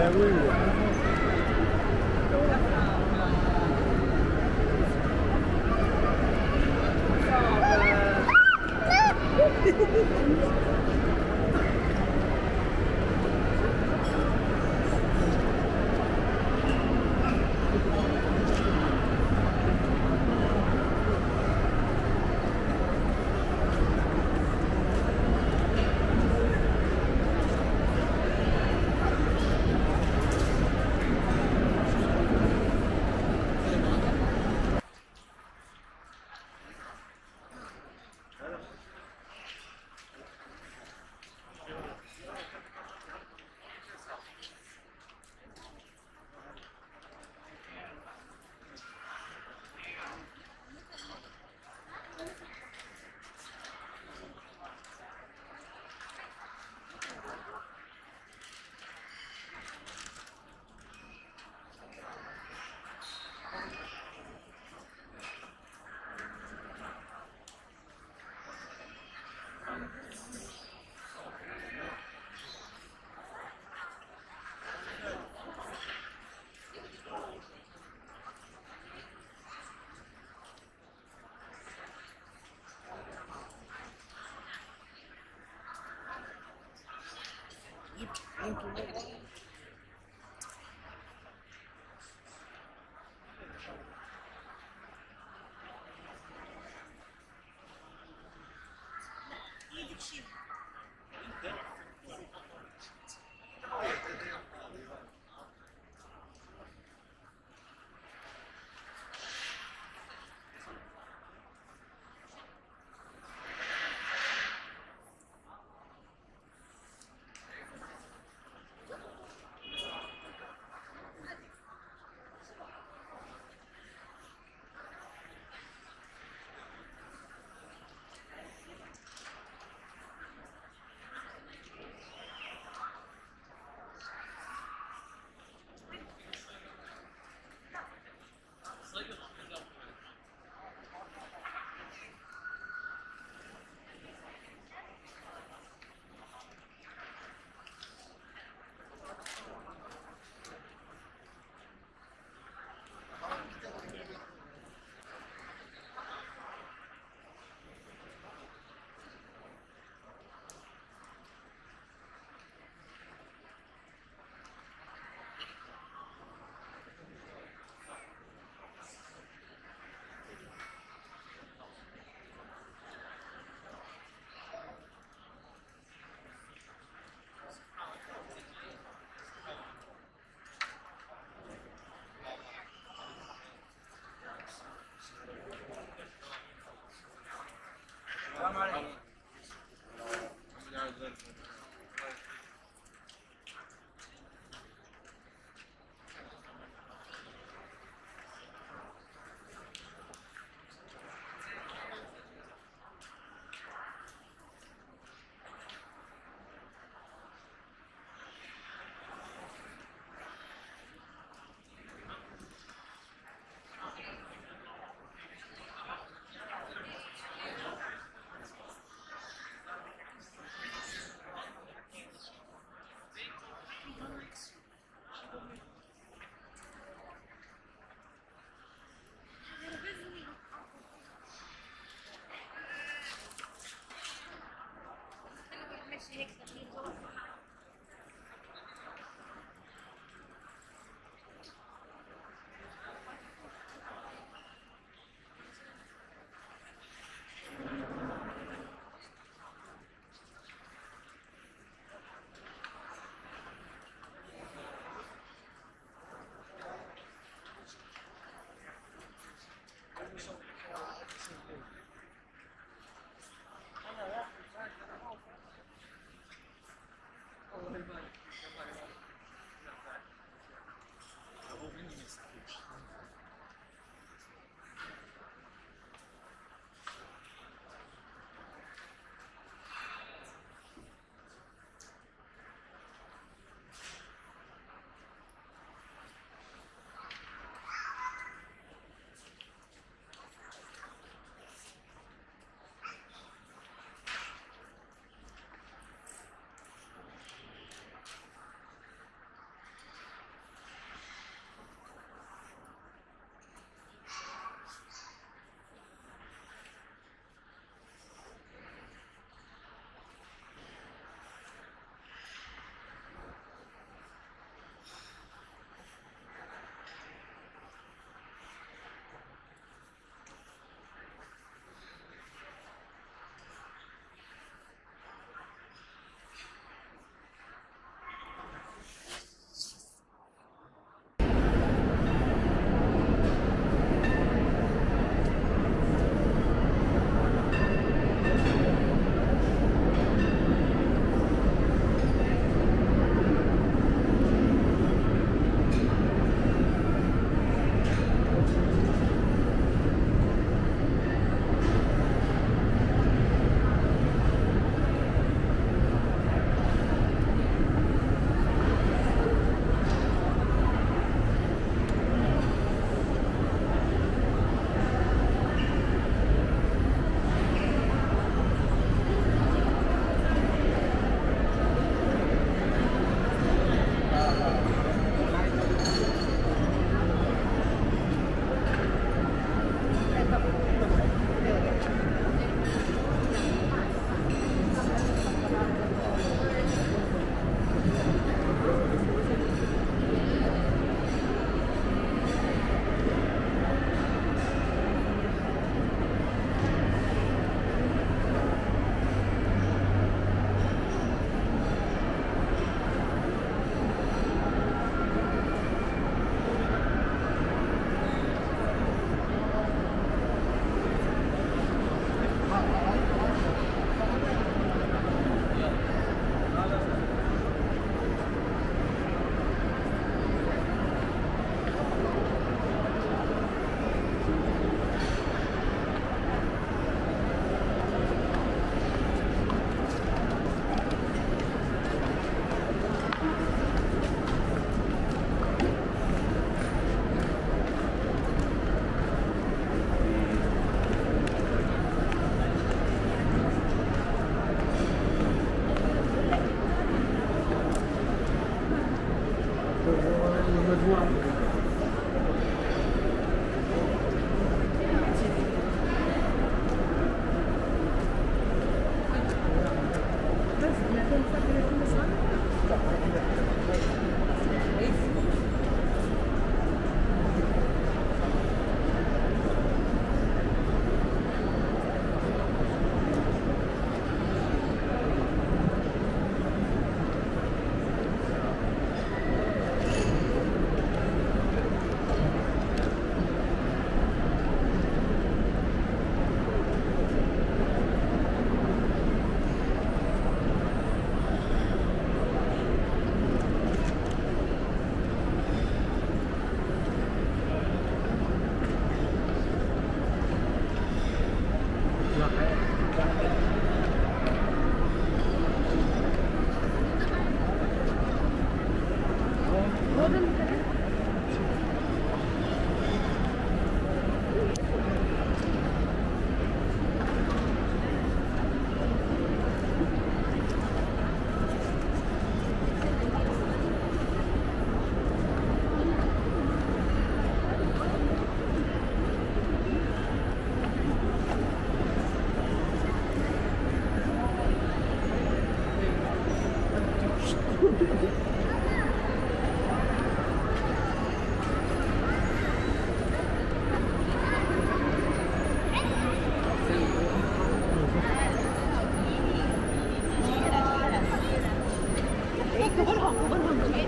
Thank you. What?